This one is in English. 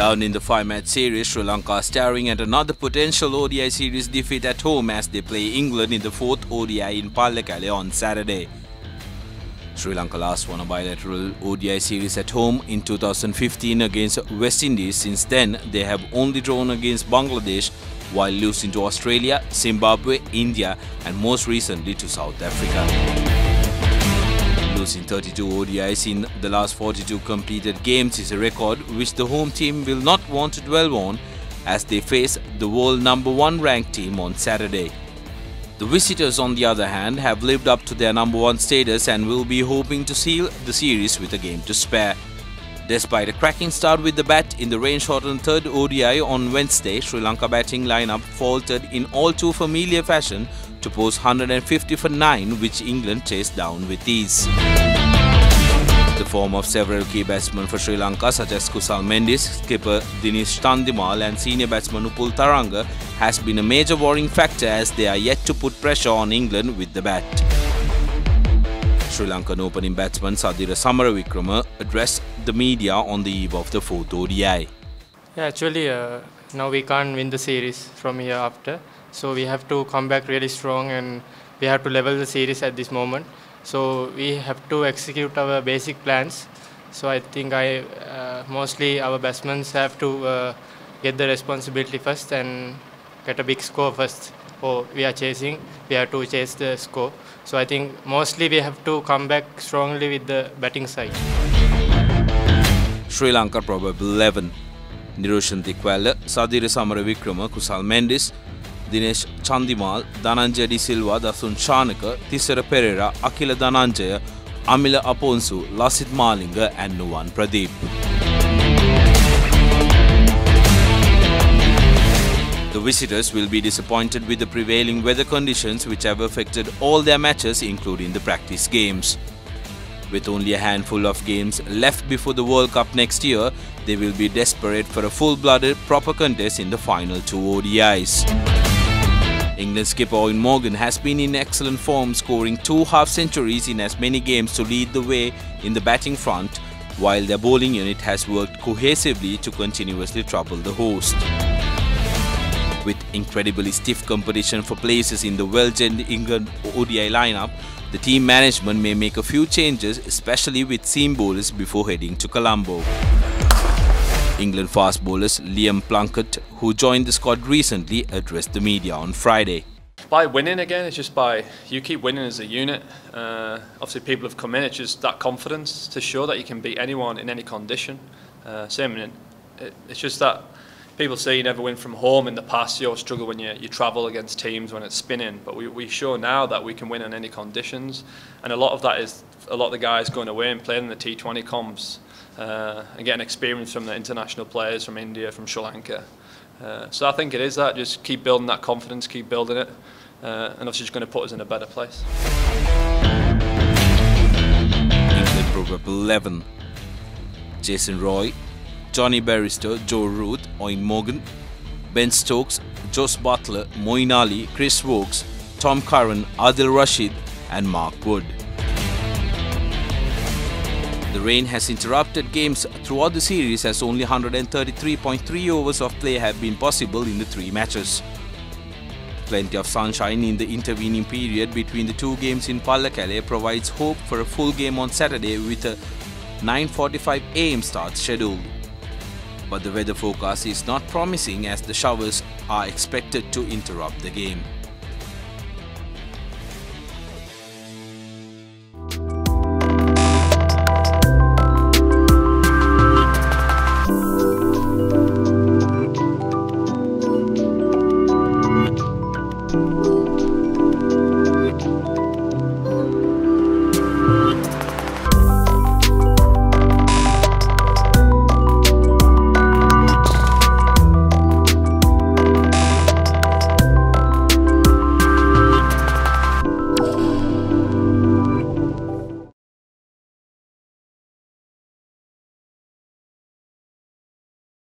Down in the five-match series, Sri Lanka are staring at another potential ODI series defeat at home as they play England in the fourth ODI in Pallekelle on Saturday. Sri Lanka last won a bilateral ODI series at home in 2015 against West Indies. Since then, they have only drawn against Bangladesh while losing to Australia, Zimbabwe, India and most recently to South Africa. Losing 32 ODIs in the last 42 completed games is a record which the home team will not want to dwell on as they face the world #1 ranked team on Saturday. The visitors, on the other hand, have lived up to their #1 status and will be hoping to seal the series with a game to spare. Despite a cracking start with the bat in the rain-shortened third ODI on Wednesday, Sri Lanka batting lineup faltered in all too familiar fashion to post 150 for 9, which England chased down with ease. The form of several key batsmen for Sri Lanka, such as Kusal Mendis, skipper Dinesh Chandimal and senior batsman Upul Taranga, has been a major worrying factor as they are yet to put pressure on England with the bat. Sri Lankan opening batsman Sadeera Samarawickrama addressed the media on the eve of the fourth ODI. Yeah, actually, now we can't win the series from here after. So we have to come back really strong and we have to level the series at this moment. So we have to execute our basic plans. So I think mostly our batsmen have to get the responsibility first and get a big score first. Or we have to chase the score. So I think mostly we have to come back strongly with the batting side. Sri Lanka probable 11. Nirushan Dickwella, Sadeera Samarawickrama, Kusal Mendis, Dinesh Chandimal, Dhananjaya Di Silva, Dasun Shanaka, Tisara Pereira, Akila Dananjaya, Amila Aponsu, Lasit Malinga and Nuwan Pradeep. The visitors will be disappointed with the prevailing weather conditions which have affected all their matches including the practice games. With only a handful of games left before the World Cup next year, they will be desperate for a full-blooded proper contest in the final two ODIs. England skipper Eoin Morgan has been in excellent form, scoring 2 half-centuries in as many games to lead the way in the batting front, while their bowling unit has worked cohesively to continuously trouble the host. With incredibly stiff competition for places in the well-gelled England ODI lineup, the team management may make a few changes, especially with seam bowlers before heading to Colombo. England fast bowlers Liam Plunkett, who joined the squad recently, addressed the media on Friday. By winning again, it's just by you keep winning as a unit. Obviously, people have come in. It's just that confidence to show that you can beat anyone in any condition. It's just that people say you never win from home in the past. You always struggle when you travel against teams when it's spinning. But we show now that we can win in any conditions, and a lot of that is a lot of the guys going away and playing in the T20 comps. And getting experience from the international players from India, from Sri Lanka. So I think it is that, just keep building that confidence, keep building it, and that's just going to put us in a better place. England probable 11. Jason Roy, Johnny Bairstow, Joe Root, Eoin Morgan, Ben Stokes, Jos Butler, Moin Ali, Chris Woakes, Tom Curran, Adil Rashid and Mark Wood. The rain has interrupted games throughout the series as only 133.3 overs of play have been possible in the 3 matches. Plenty of sunshine in the intervening period between the 2 games in Pallekelle provides hope for a full game on Saturday with a 9:45 AM start scheduled. But the weather forecast is not promising as the showers are expected to interrupt the game.